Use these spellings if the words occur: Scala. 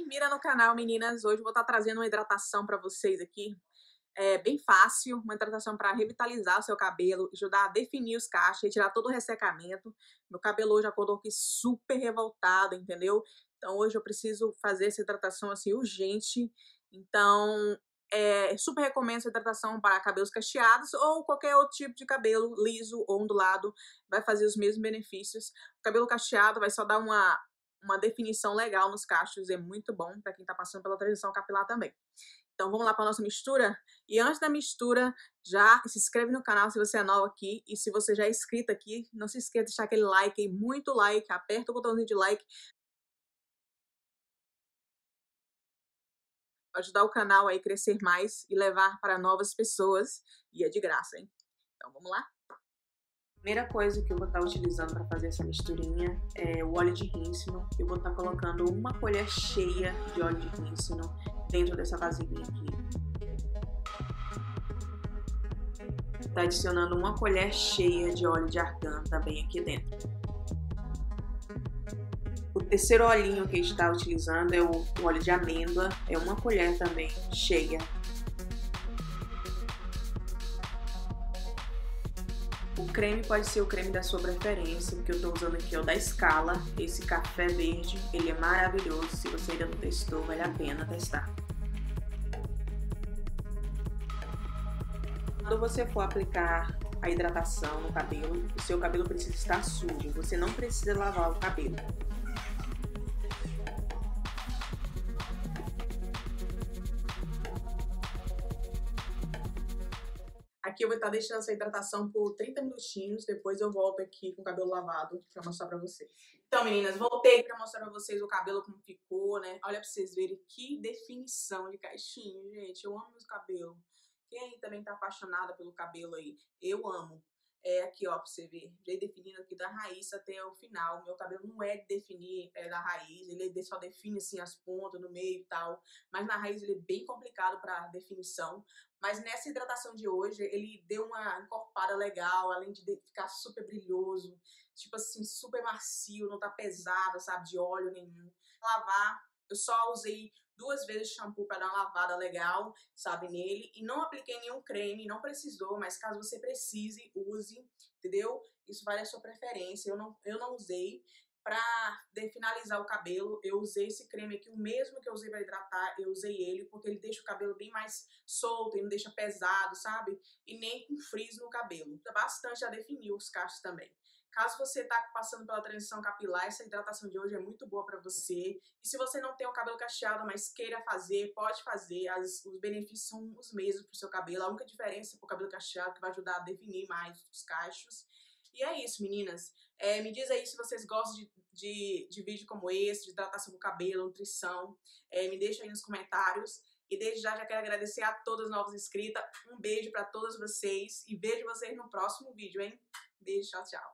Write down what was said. Quem mira no canal, meninas, hoje vou estar trazendo uma hidratação para vocês aqui. É bem fácil, uma hidratação para revitalizar o seu cabelo, ajudar a definir os cachos e tirar todo o ressecamento. Meu cabelo hoje acordou aqui super revoltado, entendeu? Então hoje eu preciso fazer essa hidratação assim urgente. Então super recomendo essa hidratação para cabelos cacheados ou qualquer outro tipo de cabelo liso ou ondulado. Vai fazer os mesmos benefícios. O cabelo cacheado vai só dar uma definição legal nos cachos, é muito bom para quem tá passando pela transição capilar também. Então vamos lá para nossa mistura? E antes da mistura, já se inscreve no canal se você é novo aqui, e se você já é inscrito aqui, não se esqueça de deixar aquele like, muito like, aperta o botãozinho de like para ajudar o canal a crescer mais e levar para novas pessoas, e é de graça, hein? Então vamos lá? A primeira coisa que eu vou estar utilizando para fazer essa misturinha é o óleo de rícino. Eu vou estar colocando uma colher cheia de óleo de rícino dentro dessa vasilha aqui. Tá adicionando uma colher cheia de óleo de argan também aqui dentro. O terceiro olhinho que a gente está utilizando é o óleo de amêndoa, é uma colher também cheia. O creme pode ser o creme da sua preferência, o que eu estou usando aqui é o da Scala, esse café verde, ele é maravilhoso, se você ainda não testou, vale a pena testar. Quando você for aplicar a hidratação no cabelo, o seu cabelo precisa estar sujo, você não precisa lavar o cabelo. Aqui eu vou estar deixando essa hidratação por 30 minutinhos, depois eu volto aqui com o cabelo lavado para mostrar para vocês. Então, meninas, voltei para mostrar para vocês o cabelo como ficou, né? Olha para vocês verem que definição de caixinho, gente. Eu amo meus cabelos. Quem aí também tá apaixonada pelo cabelo aí? Eu amo. É aqui, ó, para você ver. Já definindo aqui da raiz até o final. Meu cabelo não é de definir da raiz, ele só define assim as pontas, no meio e tal. Mas na raiz ele é bem complicado para definição. Mas nessa hidratação de hoje, ele deu uma encorpada legal, além de ficar super brilhoso, tipo assim, super macio, não tá pesado, sabe, de óleo nenhum. Lavar, eu só usei 2 vezes shampoo para dar uma lavada legal, sabe, nele. E não apliquei nenhum creme, não precisou, mas caso você precise, use, entendeu? Isso vale a sua preferência, eu não usei. Pra finalizar o cabelo, eu usei esse creme aqui, o mesmo que eu usei pra hidratar, eu usei ele, porque ele deixa o cabelo bem mais solto, ele não deixa pesado, sabe? E nem com frizz no cabelo. Bastante já definiu os cachos também. Caso você tá passando pela transição capilar, essa hidratação de hoje é muito boa pra você. E se você não tem o cabelo cacheado, mas queira fazer, pode fazer. Os benefícios são os mesmos pro seu cabelo. A única diferença pro cabelo cacheado é que vai ajudar a definir mais os cachos. E é isso, meninas. Me diz aí se vocês gostam de vídeo como esse, de hidratação do cabelo, nutrição. Me deixa aí nos comentários. E desde já quero agradecer a todas as novas inscritas. Um beijo pra todas vocês. E vejo vocês no próximo vídeo, hein? Beijo, tchau, tchau.